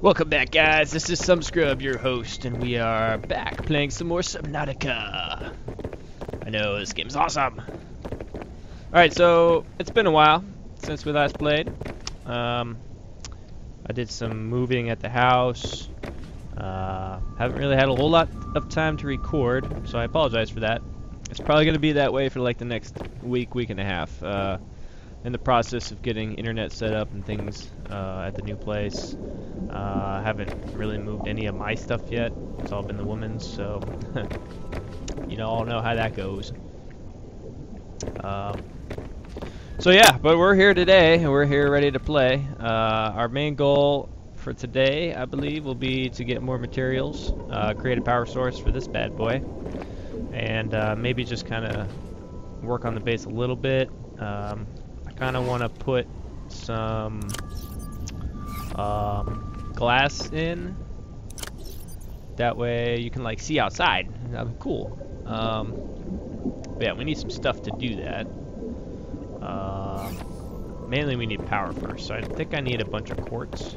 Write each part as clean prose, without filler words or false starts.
Welcome back, guys. This is Somescrub, your host, and we are back playing some more Subnautica. I know, this game's awesome. Alright, so it's been a while since we last played. I did some moving at the house. Haven't really had a whole lot of time to record, so I apologize for that. It's probably going to be that way for like the next week, week and a half. In the process of getting internet set up and things at the new place. I haven't really moved any of my stuff yet. It's all been the woman's, so you all know how that goes. So yeah, but we're here today, and we're here ready to play. Our main goal for today, I believe, will be to get more materials, create a power source for this bad boy, and maybe just kind of work on the base a little bit. Kind of want to put some glass in, that way you can like see outside. That'd be cool. But yeah, we need some stuff to do that. Mainly we need power first, so I think I need a bunch of quartz,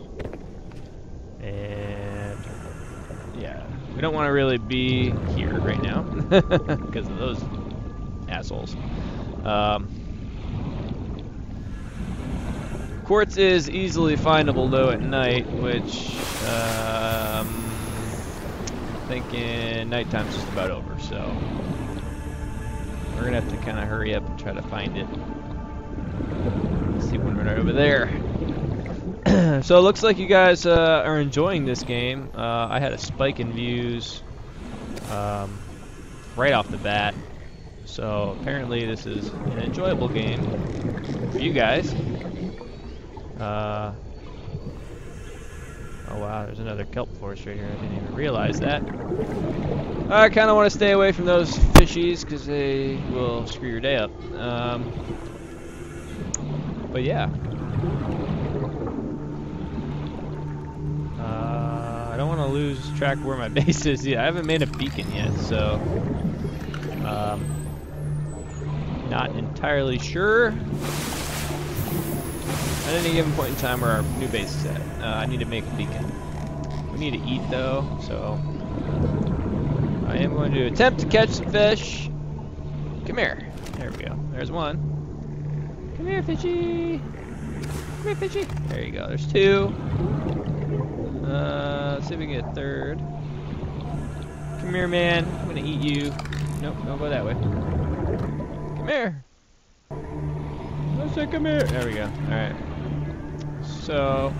and yeah, we don't want to really be here right now because of those assholes. Quartz is easily findable though at night, which I'm thinking nighttime's just about over, so we're gonna have to kind of hurry up and try to find it. Let's see one right over there. So it looks like you guys are enjoying this game. I had a spike in views right off the bat, so apparently this is an enjoyable game for you guys. Oh wow, there's another kelp forest right here. I didn't even realize that. I kind of want to stay away from those fishies because they will screw your day up. But yeah. I don't want to lose track of where my base is. Yeah, I haven't made a beacon yet, so not entirely sure. At any given point in time where our new base is at. I need to make a beacon. We need to eat though, so I am going to attempt to catch some fish. Come here. There we go. There's one. Come here, fishy. Come here, fishy. There you go. There's two. Let's see if we can get a third. Come here, man. I'm gonna eat you. Nope, don't go that way. Come here. I said come here. There we go. Alright. So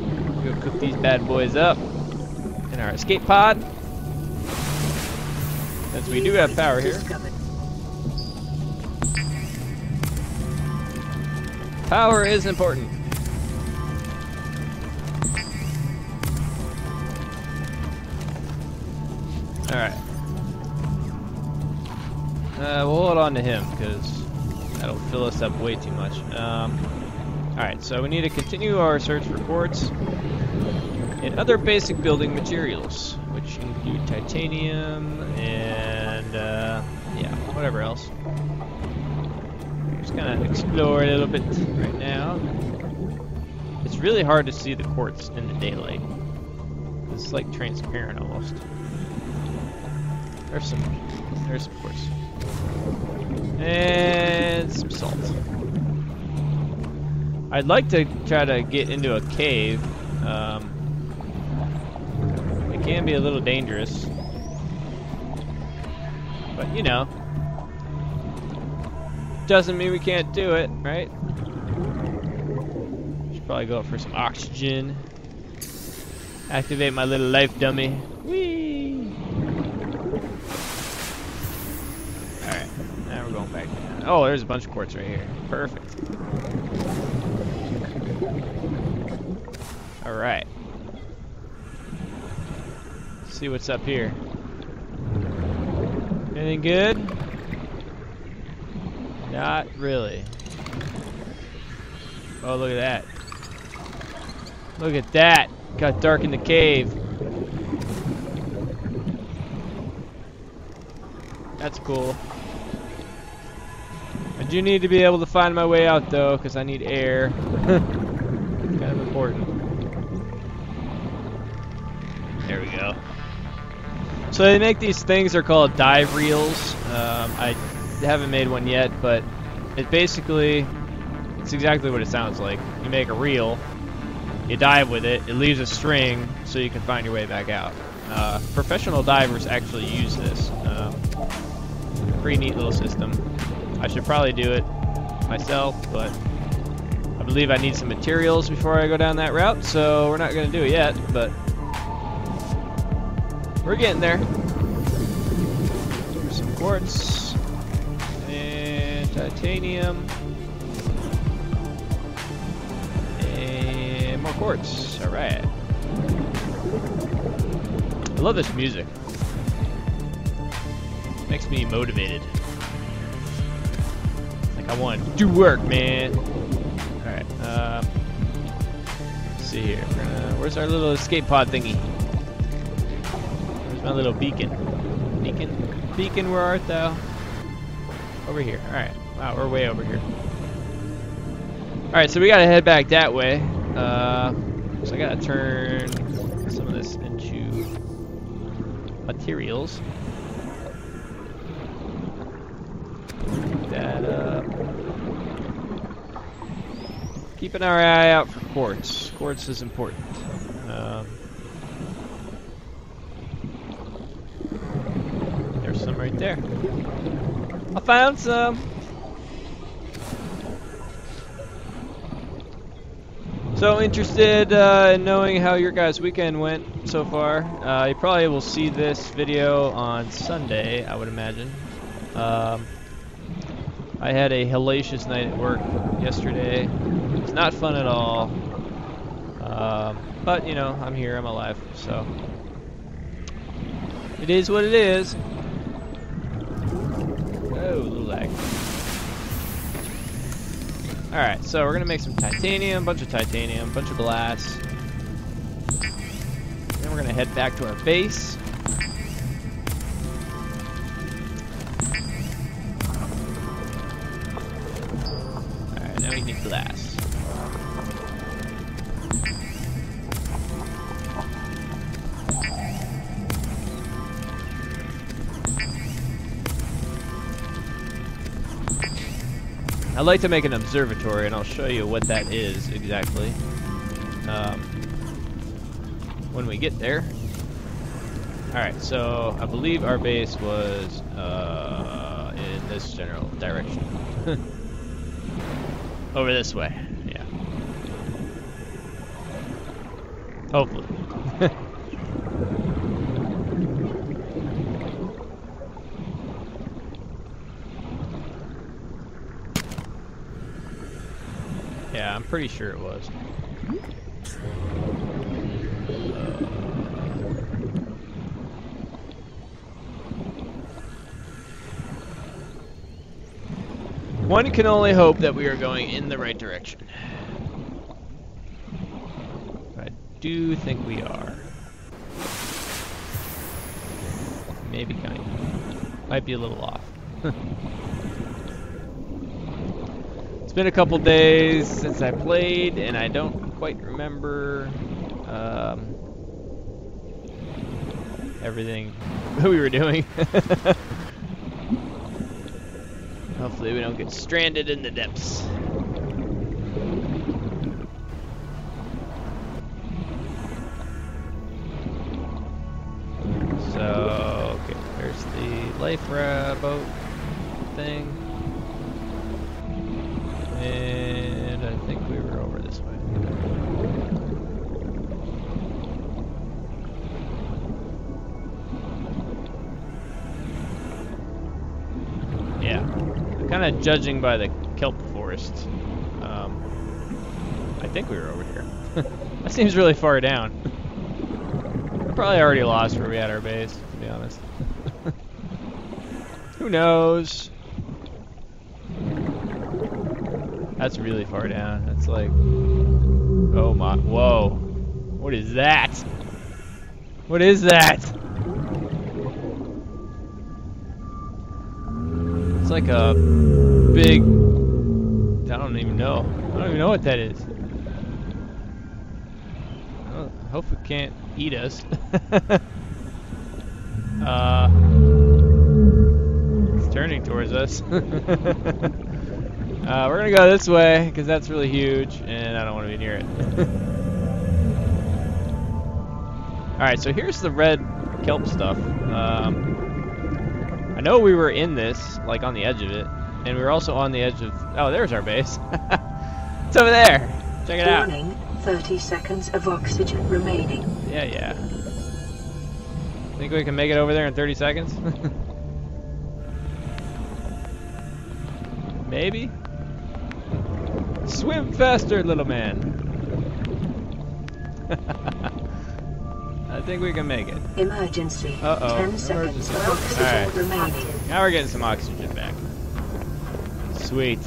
we'll go cook these bad boys up in our escape pod, since we do have power here. Power is important. Alright. We'll hold on to him because that'll fill us up way too much. Alright, so we need to continue our search for quartz and other basic building materials, which include titanium and yeah, whatever else. Just kind of explore a little bit right now. It's really hard to see the quartz in the daylight. It's like transparent almost. There's some quartz. And some salt. I'd like to try to get into a cave. It can be a little dangerous, but you know, doesn't mean we can't do it, right? Should probably go up for some oxygen. Activate my little life dummy. Whee! Oh, there's a bunch of quartz right here. Perfect. Alright. See what's up here. Anything good? Not really. Oh, look at that. Look at that. Got dark in the cave. That's cool. I do need to be able to find my way out though, because I need air. important. There we go. So they make these things, they're called dive reels. I haven't made one yet, but it basically, it's exactly what it sounds like. You make a reel, you dive with it, it leaves a string so you can find your way back out. Professional divers actually use this. Pretty neat little system. I should probably do it myself, but I believe I need some materials before I go down that route, so we're not going to do it yet, but we're getting there. There's some quartz and titanium and more quartz. All right. I love this music. Makes me motivated. Like I want to do work, man. All right. Let's see here. We're gonna, where's our little escape pod thingy? Where's my little beacon? Beacon? Beacon, where art thou? Over here. All right. Wow, we're way over here. All right, so we gotta head back that way. So I gotta turn some of this into materials. That up. Keeping our eye out for quartz. Quartz is important. There's some right there. I found some. So interested in knowing how your guys' weekend went so far. You probably will see this video on Sunday, I would imagine. I had a hellacious night at work yesterday. It's not fun at all. But, you know, I'm here, I'm alive, so. It is what it is. Oh, little lag. Alright, so we're gonna make some titanium, bunch of glass. Then we're gonna head back to our base. Glass. I'd like to make an observatory, and I'll show you what that is exactly when we get there. Alright, so I believe our base was in this general direction. Over this way, yeah. Hopefully. Yeah, I'm pretty sure it was. One can only hope that we are going in the right direction. I do think we are. Maybe kind of. Might be a little off. It's been a couple days since I played, and I don't quite remember everything we were doing. Hopefully we don't get stranded in the depths. So, okay, there's the life boat thing. And I think we were over this way. Kind of judging by the kelp forest, I think we were over here. That seems really far down. We're probably already lost where we had our base, to be honest. Who knows? That's really far down. That's like, oh my, whoa. What is that? What is that? It's like a big, I don't even know what that is. hope it can't eat us. It's turning towards us. We're gonna go this way because that's really huge and I don't want to be near it. Alright, so here's the red kelp stuff. I know we were in this, like on the edge of it, and we were also on the edge of... Oh, there's our base. It's over there. Check it out. Warning, 30 seconds of oxygen remaining. Yeah, yeah. Think we can make it over there in 30 seconds? Maybe? Swim faster, little man. I think we can make it. Emergency. Uh-oh. 10 seconds. Emergency. Oxygen remaining. Right. Now we're getting some oxygen back. Sweet.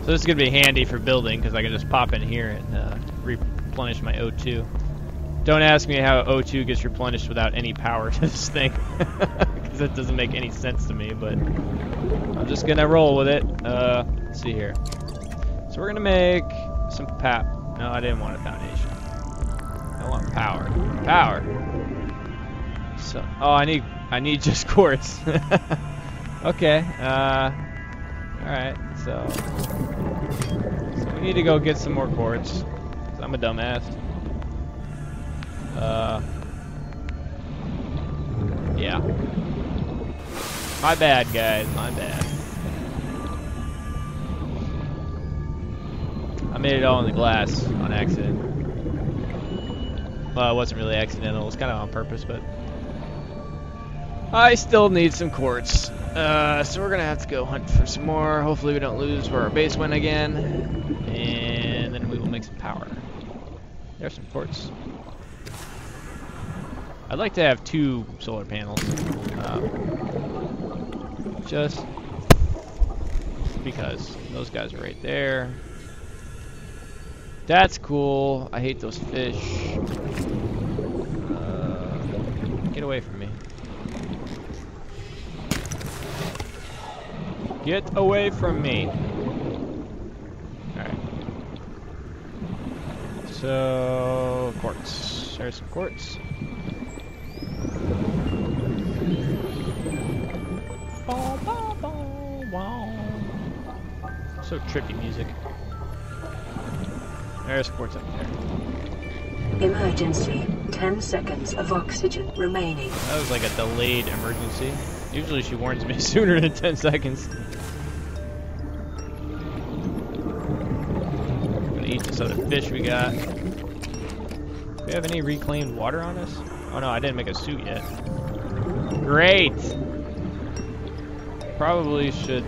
So this is going to be handy for building because I can just pop in here and replenish my O2. Don't ask me how O2 gets replenished without any power to this thing. Because that doesn't make any sense to me, but I'm just going to roll with it. Let's see here. So we're going to make some pap. No, I didn't want a foundation. I want power. Power. So, oh, I need just quartz. Okay. All right. So we need to go get some more quartz. 'Cause I'm a dumbass. Yeah. My bad, guys. My bad. I made it all in the glass on accident. Well, it wasn't really accidental. It was kind of on purpose, but... I still need some quartz. So we're going to have to go hunt for some more. Hopefully we don't lose where our base went again. And then we will make some power. There's some quartz. I'd like to have 2 solar panels. Just because those guys are right there. That's cool. I hate those fish. Get away from me. Get away from me. Alright. So, quartz. There's some quartz. So trippy music. There's quartz up there. Emergency. 10 seconds of oxygen remaining. That was like a delayed emergency. Usually she warns me sooner than 10 seconds. I'm gonna eat this other fish we got. Do we have any reclaimed water on us? Oh no, I didn't make a suit yet. Great! Probably should,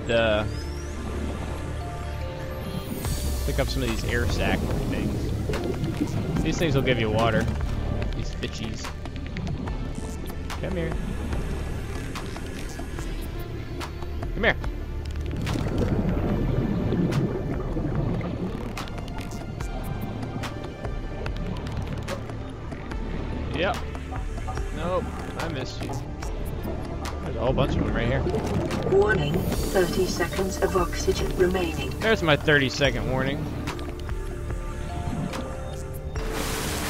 pick up some of these air sac things. These things will give you water. These fishies. Come here. Come here. Yep. Nope. I missed you. There's a whole bunch of them right here. Warning, 30 seconds of oxygen remaining. There's my 30-second warning.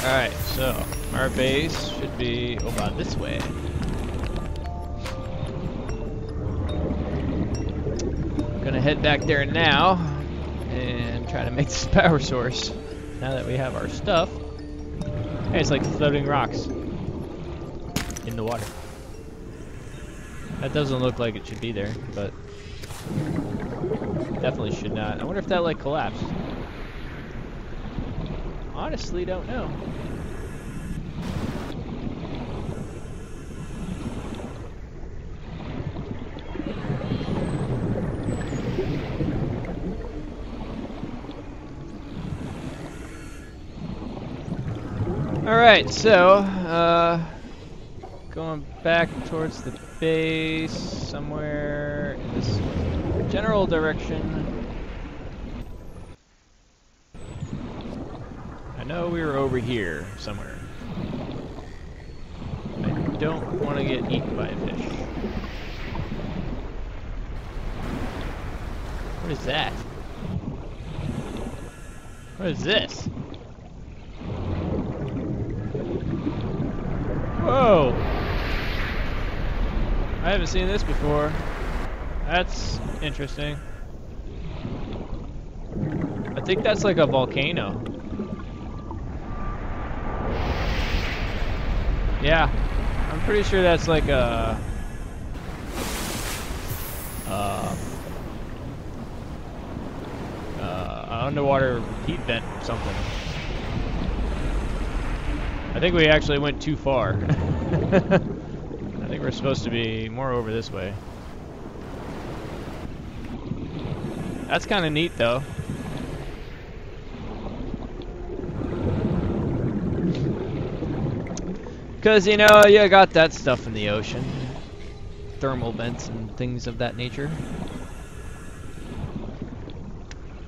Alright, so our base should be about this way. Gonna head back there now and try to make this power source. Now that we have our stuff. Hey, it's like floating rocks in the water. That doesn't look like it should be there, but definitely should not. I wonder if that like collapsed. Honestly, don't know. All right, so going back towards the base, somewhere in this general direction. I know we were over here somewhere. I don't want to get eaten by a fish. What is that? What is this? Whoa! I haven't seen this before. That's interesting. I think that's like a volcano. Yeah, I'm pretty sure that's like a... underwater heat vent or something. I think we actually went too far. I think we're supposed to be more over this way. That's kind of neat though. Because, you know, you got that stuff in the ocean. Thermal vents and things of that nature.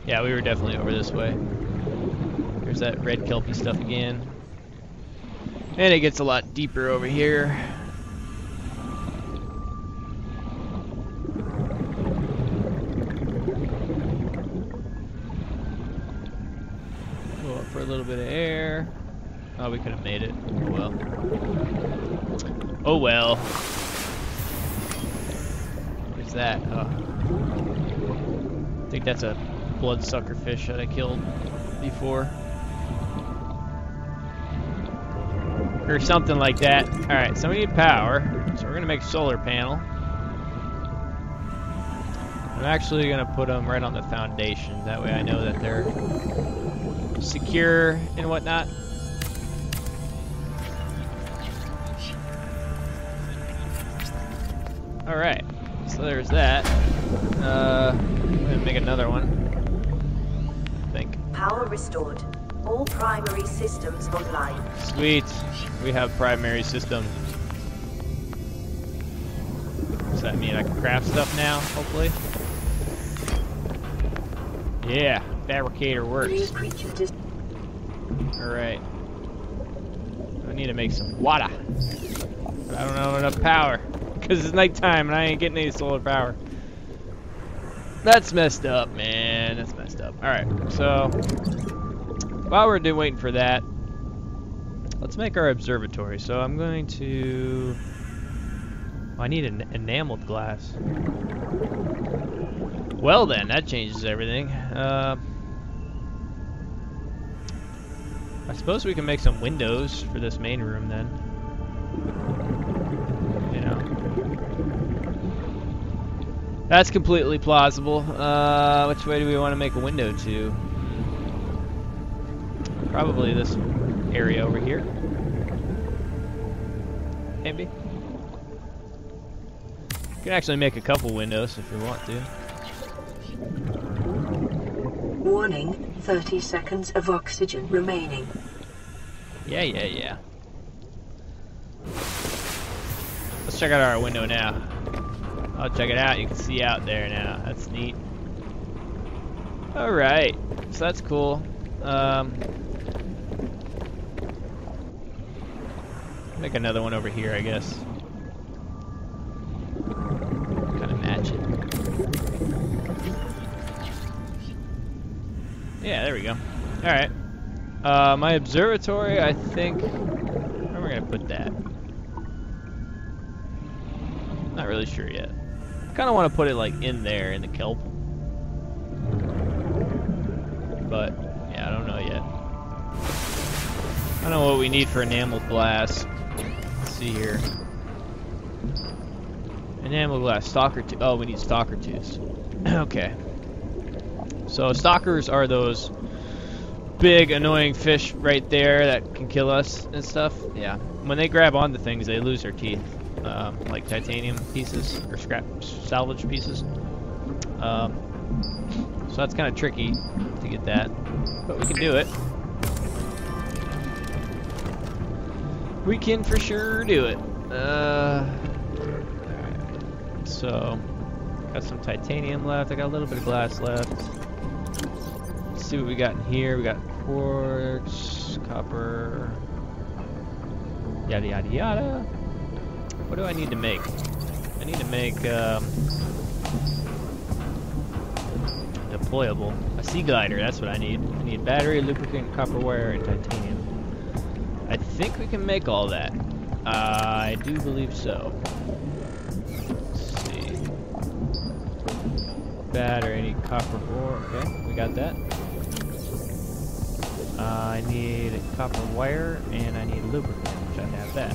Yeah, we were definitely over this way. There's that red kelpie stuff again. And it gets a lot deeper over here. Go up for a little bit of air. Oh, we could have made it. Oh well. Oh well. Where's that? Oh. I think that's a bloodsucker fish that I killed before. Or something like that. Alright, so we need power. So we're going to make a solar panel. I'm actually going to put them right on the foundation. That way I know that they're secure and whatnot. Alright, so there's that. I'm going to make another one. I think. Power restored. All primary systems online. Sweet. We have primary systems. Does that mean I can craft stuff now, hopefully? Yeah, fabricator works. Alright. I need to make some water. I don't have enough power. Because it's nighttime and I ain't getting any solar power. That's messed up, man. That's messed up. Alright, so... while we're waiting for that, let's make our observatory. So I'm going to... oh, I need an enameled glass. Well then, that changes everything. I suppose we can make some windows for this main room then. You know. That's completely plausible. Which way do we want to make a window to? Probably this area over here. Maybe. You can actually make a couple windows if you want to. Warning, 30 seconds of oxygen remaining. Yeah, yeah, yeah. Let's check out our window now. Oh, check it out. You can see out there now. That's neat. Alright. So that's cool. Make another one over here, I guess. Kind of match it. Yeah, there we go. Alright. My observatory, I think... where am I going to put that? Not really sure yet. I kind of want to put it, like, in there, in the kelp. But, yeah, I don't know yet. I don't know what we need for enameled glass. See here. Enamel glass, stalker tooth. Oh, we need stalker tooths. Okay. So stalkers are those big annoying fish right there that can kill us and stuff. Yeah. When they grab onto things, they lose their teeth, like titanium pieces or scrap salvage pieces. So that's kind of tricky to get that, but we can do it. We can for sure do it. Alright. So, got some titanium left. I got a little bit of glass left. Let's see what we got in here. We got quartz, copper, yada yada yada. What do I need to make? I need to make deployable. A Seaglider, that's what I need. I need battery, lubricant, copper wire, and titanium. I think we can make all that. I do believe so. Let's see. Battery, I need copper ore. Okay, we got that. I need a copper wire, and I need lubricant, which I have that.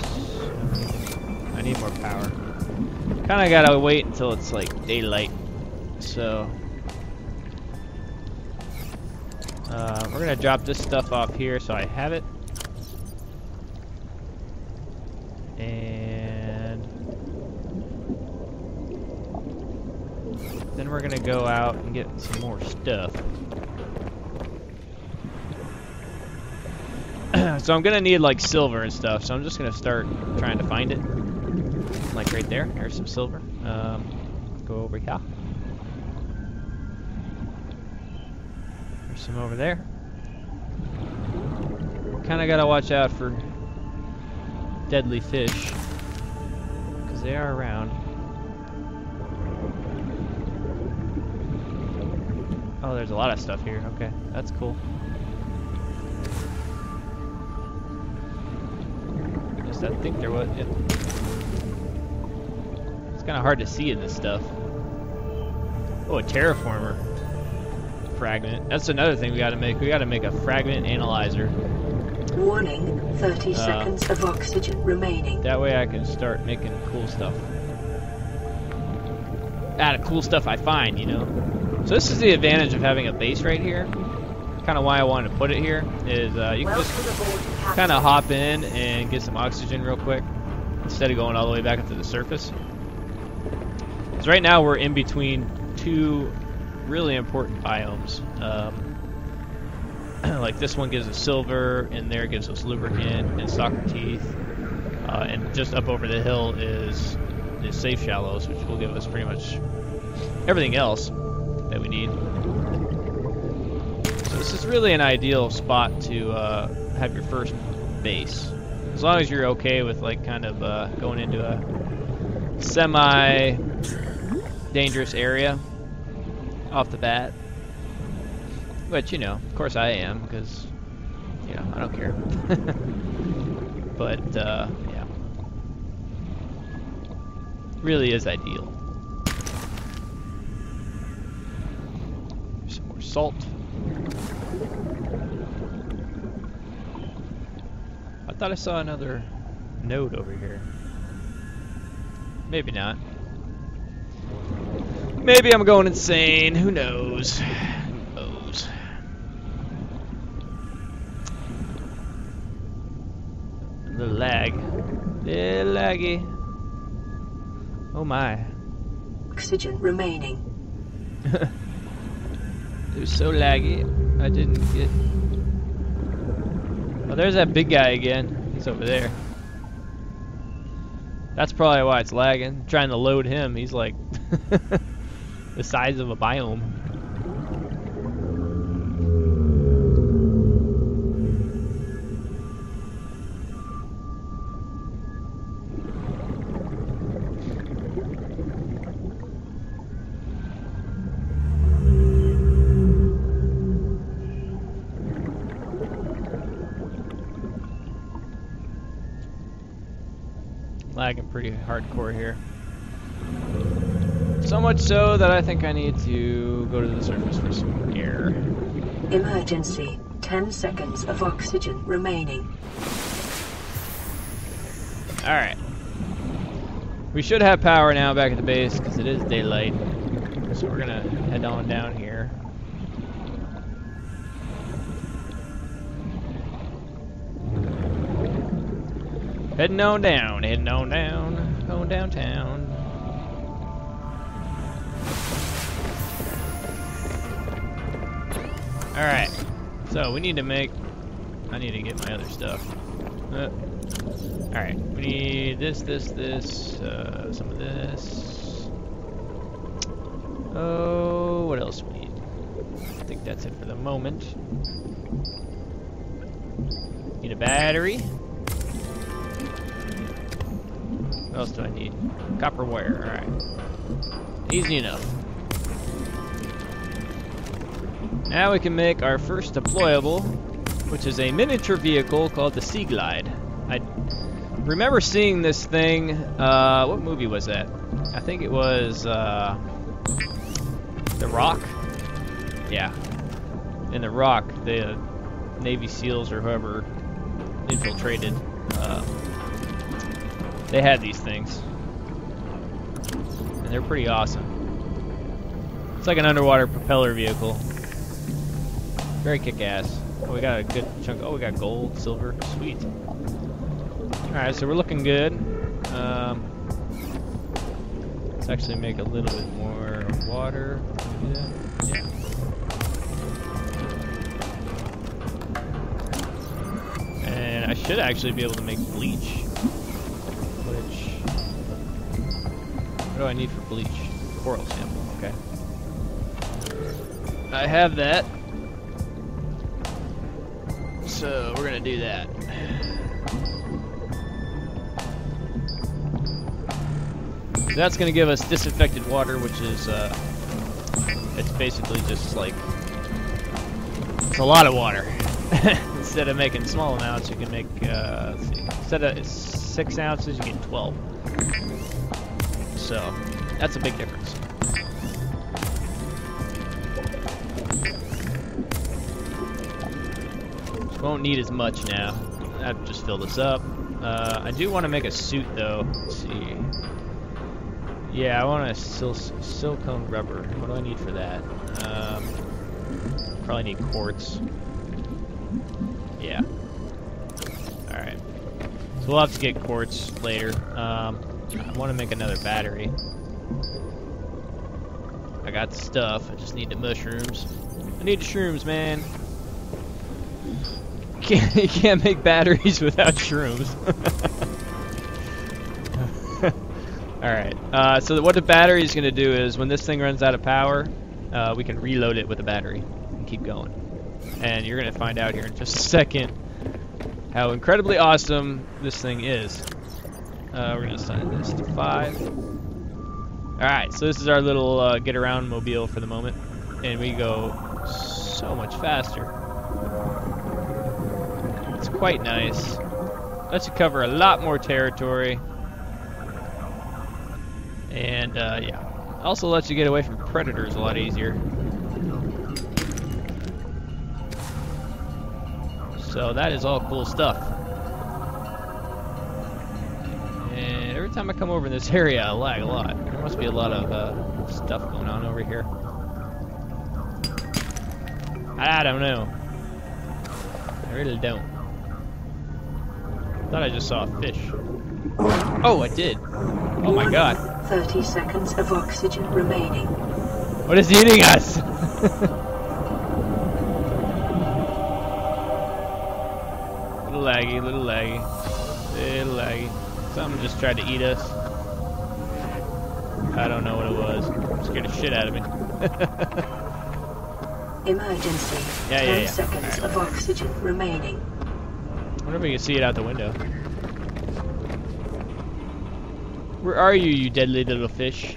So I need more power. Kinda gotta wait until it's like daylight, so... we're gonna drop this stuff off here so I have it. And... then we're gonna go out and get some more stuff. So I'm gonna need like silver and stuff, so I'm just gonna start trying to find it. Like right there, there's some silver. Go over here. There's some over there. Kinda gotta watch out for deadly fish, because they are around. Oh, there's a lot of stuff here. Okay, that's cool. I think there was. Yeah. It's kind of hard to see in this stuff. Oh, a terraformer fragment. That's another thing we got to make. We got to make a fragment analyzer. Warning: 30 seconds of oxygen remaining. That way, I can start making cool stuff out of cool stuff I find. You know. So this is the advantage of having a base right here. Kind of why I wanted to put it here is you can just kind of hop in and get some oxygen real quick instead of going all the way back up to the surface. Because right now we're in between two really important biomes. Like this one gives us silver, and there gives us lubricant and soccer teeth. And just up over the hill is safe shallows, which will give us pretty much everything else that we need. This is really an ideal spot to have your first base, as long as you're okay with like kind of going into a semi-dangerous area off the bat. But you know, of course I am, because you know I don't care. But yeah, really is ideal. Here's some more salt. I thought I saw another node over here. Maybe not. Maybe I'm going insane. Who knows? Who knows? A little lag. Little laggy. Oh my. Oxygen remaining. It was so laggy. I didn't get... Oh, there's that big guy again. He's over there. That's probably why it's lagging. I'm trying to load him. He's like the size of a biome. Lagging pretty hardcore here. So much so that I think I need to go to the surface for some air. Emergency. 10 seconds of oxygen remaining. Alright. We should have power now back at the base because it is daylight. So we're gonna head on down here. Heading on down, going downtown. Alright, so we need to make, I need to get my other stuff. Alright, we need this, some of this. Oh, what else we need? I think that's it for the moment. Need a battery. What else do I need? Copper wire, alright. Easy enough. Now we can make our first deployable, which is a miniature vehicle called the Seaglide. I remember seeing this thing, what movie was that? I think it was The Rock? Yeah. In The Rock, the Navy SEALs or whoever infiltrated, they had these things. And they're pretty awesome. It's like an underwater propeller vehicle. Very kick-ass. Oh, we got a good chunk. Oh, we got gold, silver. Sweet. Alright, so we're looking good. Let's actually make a little bit more water. Can we do that? Yeah. And I should actually be able to make bleach. What do I need for bleach? Coral sample, okay. I have that. So we're gonna do that. So that's gonna give us disinfected water, which is it's basically just like, it's a lot of water. Instead of making small amounts, you can make, let's see, instead of 6 ounces, you get 12. So, that's a big difference. Just won't need as much now. I've just filled this up. I do want to make a suit, though. Let's see. Yeah, I want a silicone rubber. What do I need for that? Probably need quartz. Yeah. Alright. So we'll have to get quartz later. I want to make another battery. I got stuff. I just need the mushrooms. I need the shrooms, man. You can't make batteries without shrooms. Alright. So what the battery is going to do is when this thing runs out of power, we can reload it with a battery and keep going. And you're going to find out here in just a second how incredibly awesome this thing is. We're going to assign this to 5. Alright, so this is our little get around mobile for the moment. And we go so much faster. It's quite nice. That should cover a lot more territory. And yeah, also lets you get away from predators a lot easier. So that is all cool stuff. Every time I come over in this area, I lag a lot. There must be a lot of stuff going on over here. I don't know. I really don't. I thought I just saw a fish. Oh, I did. Oh my god. 30 seconds of oxygen remaining. What is eating us? Little laggy, little laggy. Little laggy. Something just tried to eat us. I don't know what it was. It scared the shit out of me. Emergency. Yeah, yeah, yeah. 10 seconds of oxygen remaining. I wonder if we can see it out the window. Where are you, you deadly little fish?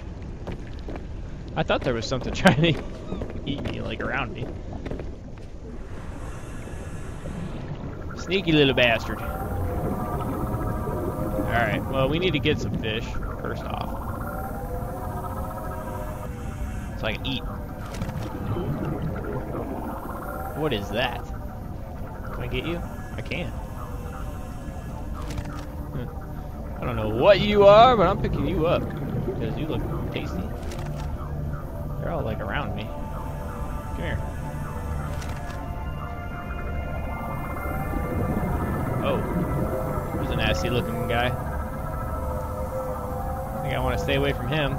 I thought there was something trying to eat me, like around me. Sneaky little bastard. Alright, well, we need to get some fish, first off. So I can eat. What is that? Can I get you? I can. I don't know what you are, but I'm picking you up. Because you look tasty. They're all, like, around me. Come here. Oh. There's a nasty-looking guy. I think I want to stay away from him.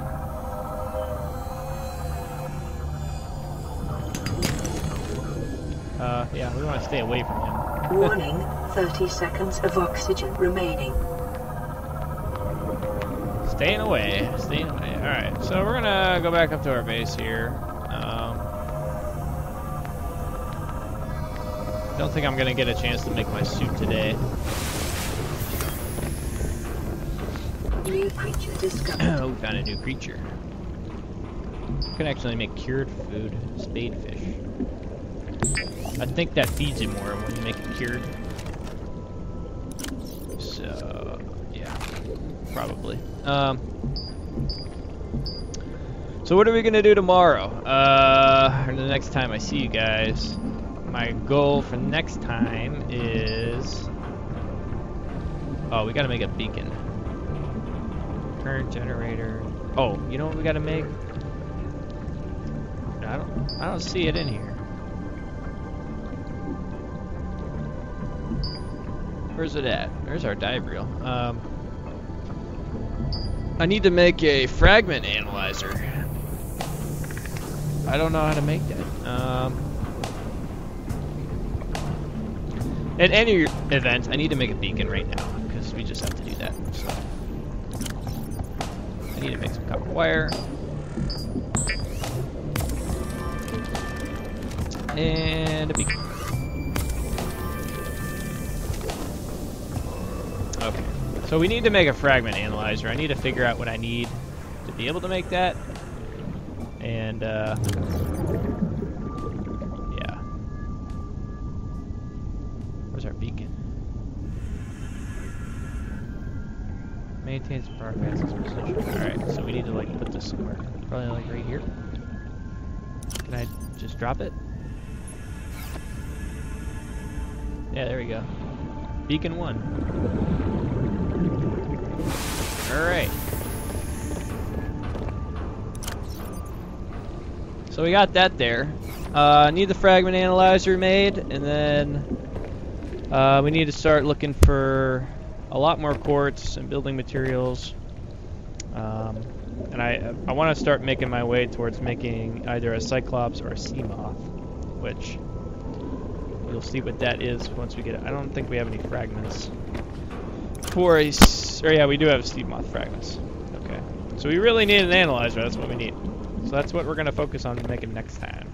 Yeah, we want to stay away from him. Warning, 30 seconds of oxygen remaining. Staying away, staying away. Alright, so we're gonna go back up to our base here. Don't think I'm gonna get a chance to make my suit today. New creature discovered. Oh, found a new creature. We can actually make cured food, spadefish. I think that feeds it more when you make it cured. So, yeah, probably. So what are we gonna do tomorrow? Or the next time I see you guys. My goal for next time is... Oh, we gotta make a beacon. Current generator. Oh, you know what we gotta make? I don't see it in here. Where's it at? There's our dive reel. I need to make a fragment analyzer. I don't know how to make that. At any event, I need to make a beacon right now because we just have to do that. So I need to make some copper wire. And a beacon. Okay, so we need to make a fragment analyzer. I need to figure out what I need to be able to make that. And, yeah. Where's our beacon? Maintains broadcast position. Alright, so we need to, like, put this somewhere. Probably, like, right here. Can I just drop it? Yeah, there we go. Beacon 1. Alright. So we got that there. Need the fragment analyzer made, and then we need to start looking for a lot more quartz and building materials. And I want to start making my way towards making either a Cyclops or a Seamoth, which... You'll see what that is once we get it. I don't think we have any fragments. For a... Or yeah, we do have Seamoth fragments. Okay. So we really need an analyzer. That's what we need. So that's what we're going to focus on making next time.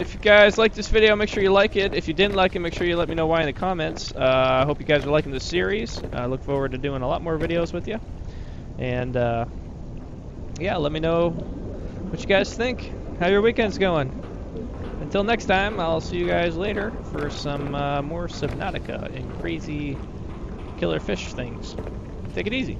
If you guys liked this video, make sure you like it. If you didn't like it, make sure you let me know why in the comments. I hope you guys are liking this series. I look forward to doing a lot more videos with you. And, yeah, let me know what you guys think. How your weekend's going. Until next time, I'll see you guys later for some more Subnautica and crazy killer fish things. Take it easy.